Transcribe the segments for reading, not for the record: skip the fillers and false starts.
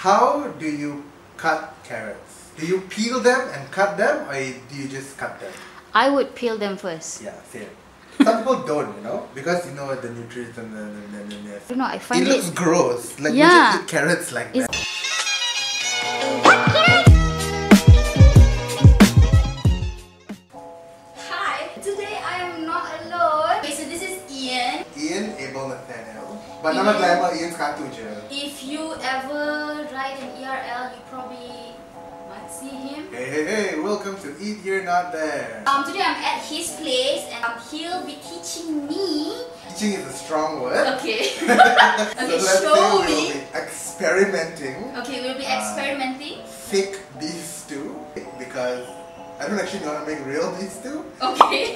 How do you cut carrots? Do you peel them and cut them, or do you just cut them? I would peel them first. Yeah, same. Some people don't, you know, because you know the nutrients and the you know, I find it looks gross. Like yeah. You just eat carrots like that. Hi, today I am not alone. Okay, so this is Ian. Ian Abel Nathaniel. But I'm not glad about Ian's cartouche. If you ever write an ERL, you probably might see him. Hey, welcome to Eat Here Not There. Today I'm at his place and he'll be teaching me. Teaching is a strong word. Okay. Okay, so show me. We'll be experimenting. Okay, we'll be experimenting. Thick beef stew, because I don't actually know how to make real beef stew. Okay.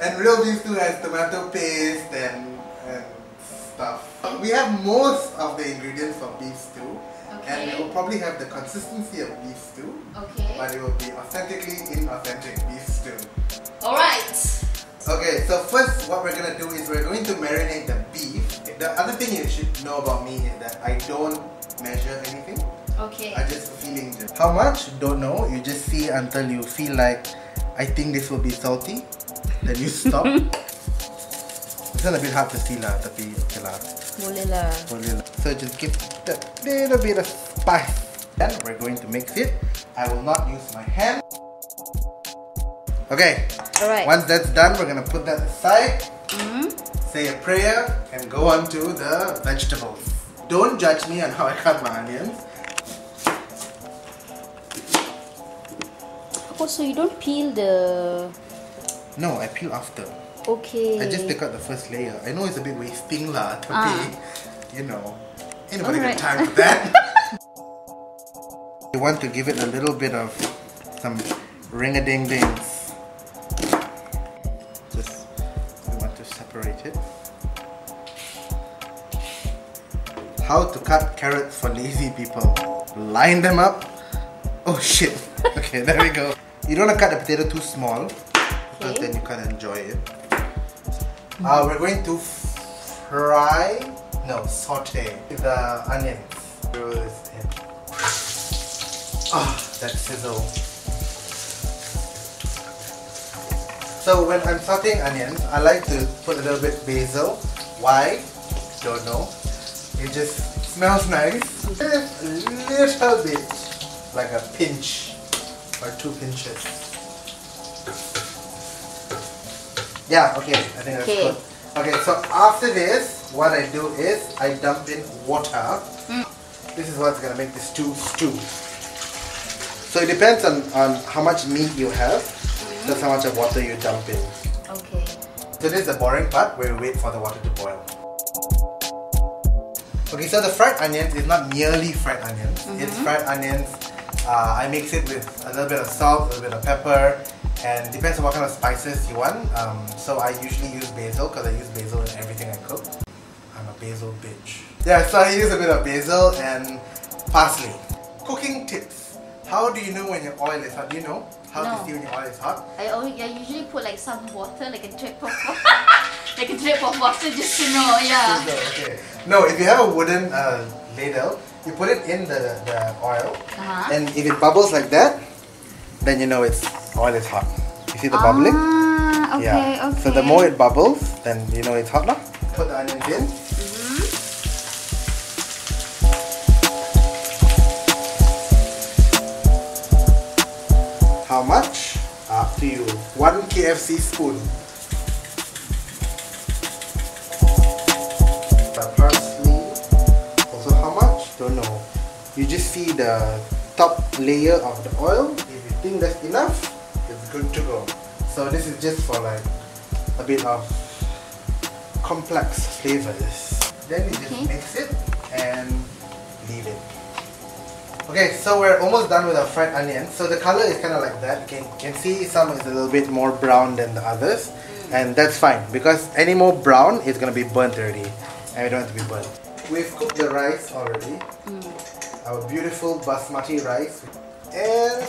And real beef stew has tomato paste and stuff. We have most of the ingredients for beef stew. Okay. And it will probably have the consistency of beef stew, okay, but it will be authentically inauthentic beef stew. Alright! Okay, so first what we're going to do is we're going to marinate the beef. The other thing you should know about me is that I don't measure anything. Okay. I just feeling it. How much? Don't know. You just see until you feel like, I think this will be salty. Then you stop. It's a bit hard to see lah, tapi okay lah. Boleh lah. Boleh lah. So just give it a little bit of spice. Then we're going to mix it. I will not use my hand. Okay. Alright. Once that's done, we're gonna put that aside. Say a prayer and go on to the vegetables. Don't judge me on how I cut my onions. Oh, so you don't peel the... No, I peel after. Okay. I just take out the first layer. I know it's a bit wasting lah, tapi, you know, ain't nobody got time for that. You want to give it a little bit of some ring-a-ding-dings. Just, we want to separate it. How to cut carrots for lazy people. Line them up. Oh shit. Okay, there we go. You don't want to cut the potato too small, because then you can't enjoy it. We're going to saute the onions. That sizzle. So when I'm sauteing onions, I like to put a little bit basil. Why? Don't know. It just smells nice. Just a little bit, like a pinch or 2 pinches. Yeah, okay, I think that's good. Okay, so after this, what I do is I dump in water. This is what's gonna make the stew. So it depends on how much meat you have, that's how much of water you dump in. Okay. So this is the boring part where we wait for the water to boil. Okay, so the fried onions is not merely fried onions, it's fried onions. I mix it with a little bit of salt, a little bit of pepper, and depends on what kind of spices you want. So I usually use basil, because I use basil in everything I cook. I'm a basil bitch. Yeah, so I use a bit of basil and parsley. Cooking tips. How do you know when your oil is hot? Do you know how to see when your oil is hot? I usually put like some water, like a drip of water. Like a drip of water just to know, yeah. Okay. No, if you have a wooden ladle, you put it in the oil, and if it bubbles like that, then you know oil is hot. You see the bubbling? Okay, yeah. Okay. So the more it bubbles, then you know it's hot now. Put the onions in. How much? Up to you. 1 KFC spoon. You just see the top layer of the oil. If you think that's enough, it's good to go. So this is just for like a bit of complex flavors. Then you just mix it and leave it. Okay, so we're almost done with our fried onions. So the color is kind of like that. You can see some is a little bit more brown than the others. And that's fine, because any more brown is going to be burnt already. And we don't have to be burnt. We've cooked the rice already. Our beautiful basmati rice, and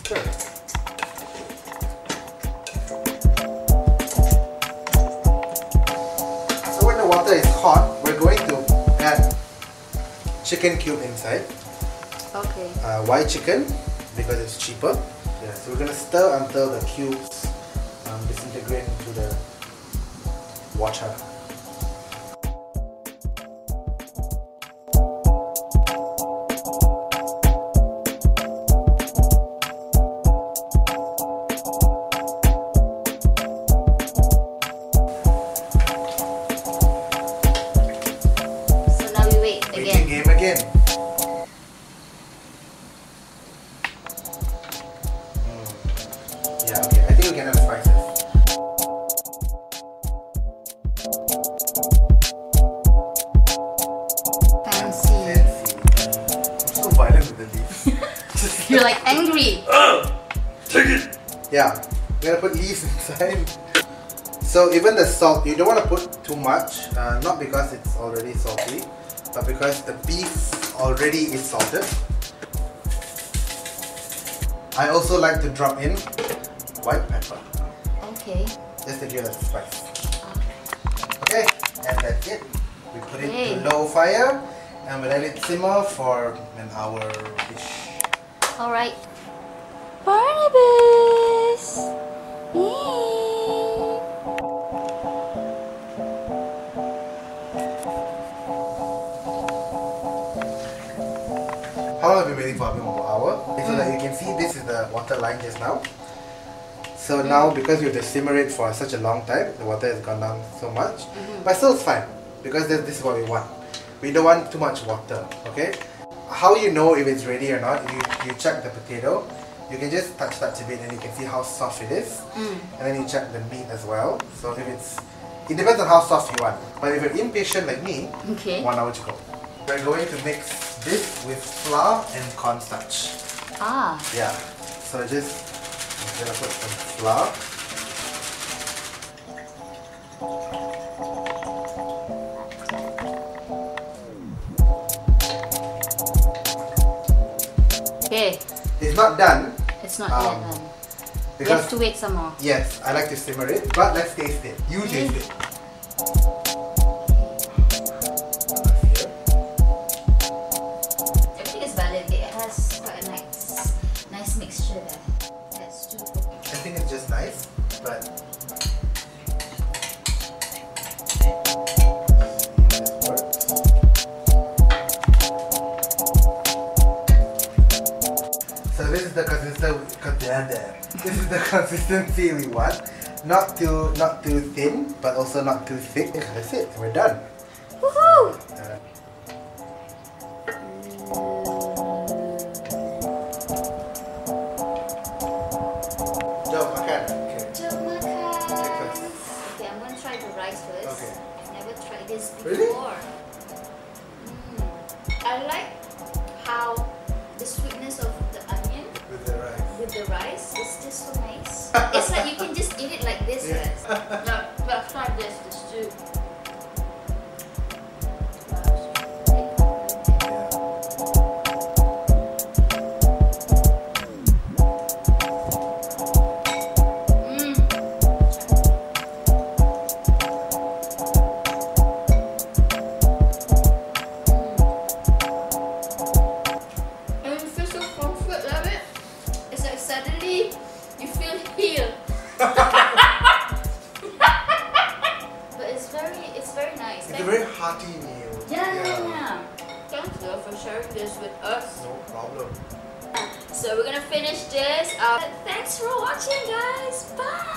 stir. So when the water is hot, we're going to add chicken cube inside. Okay. Why chicken? Because it's cheaper. Yeah. So we're gonna stir until the cubes disintegrate into the water. You're like angry. Take it. Yeah, we're gonna put leaves inside. So even the salt, you don't want to put too much, not because it's already salty, but because the beef already is salted. I also like to drop in white pepper. Okay. Just to give us spice. Okay, and that's it. We put it to low fire and we let it simmer for an hour-ish. Alright. Barnabas! Yay. How long have you been waiting for a hour? So that you can see this is the water line just now. So now because you have to simmer it for such a long time, the water has gone down so much. But still it's fine because this is what we want. We don't want too much water, okay? How you know if it's ready or not, you check the potato, you can just touch a bit and you can see how soft it is. And then you check the meat as well. So if it depends on how soft you want. But if you're impatient like me, 1 hour to go. We're going to mix this with flour and cornstarch. Ah. Yeah. So I'm gonna put some flour. It's not done. It's not yet done. You have to wait some more. Yes, I like to simmer it, but let's taste it. You taste it. I think it's valid. It has quite a nice mixture there. That's too good. I think it's just nice, but. This is the consistency we want. Not too thin, but also not too thick. That's it, and we're done. Woohoo! Jom makan. Jom makan. Okay, I'm gonna try the rice first. Okay. I've never tried this before. Really? I like how the sweetness of the onion with the rice, it's just so nice. It's like you can just eat it like this. Yeah. No, but try this too. So we're gonna finish this. Thanks for watching, guys. Bye.